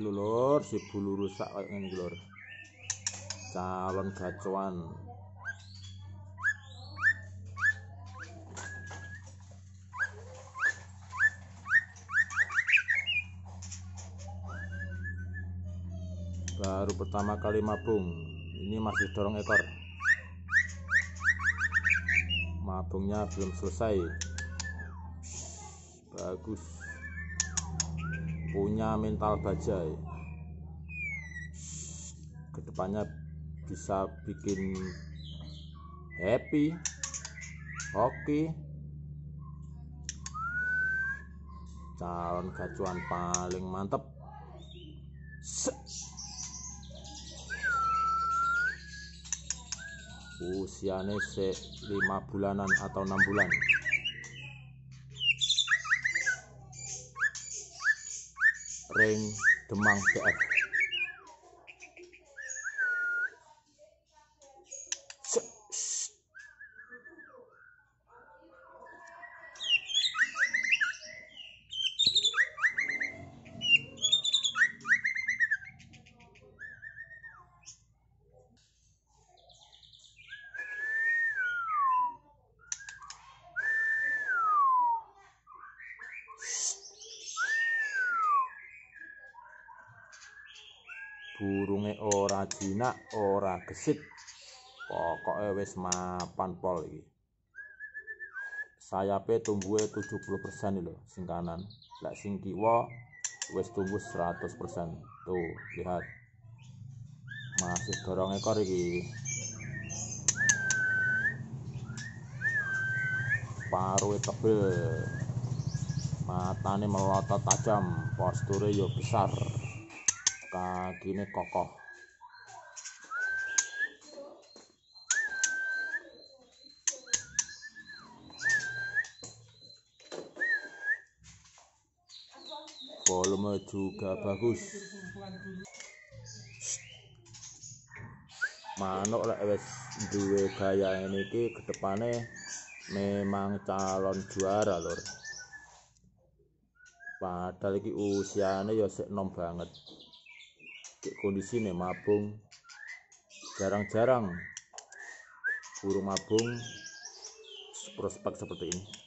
iki lho si bulu rusak kayak ngene iki lho. Calon gacoan. Baru pertama kali mabung. Ini masih dorong ekor. Mabungnya belum selesai. Bagus. Punya mental bajai. Kedepannya bisa bikin happy, hoki. Calon gacuan paling mantep. Usianya 5 bulanan atau 6 bulan. Ring Demang PF. Burunge ora jinak, ora gesit. Pokoke wis mapan pol iki. Sayape tumbuhe 70% lho sing kanan. Lek sing kiwa wis tumbuh 100%. Tuh, lihat. Masih dorong ekor iki. Paruhe tebel. Matane melotot tajam, posture yo besar. Kagine kokoh. Volume juga bagus. Manuk lek wis duwe gaya niki kedepane memang calon juara lur. Padahal iki usiane ya sik enom banget. Kondisi nih mabung jarang-jarang, burung mabung prospek seperti ini.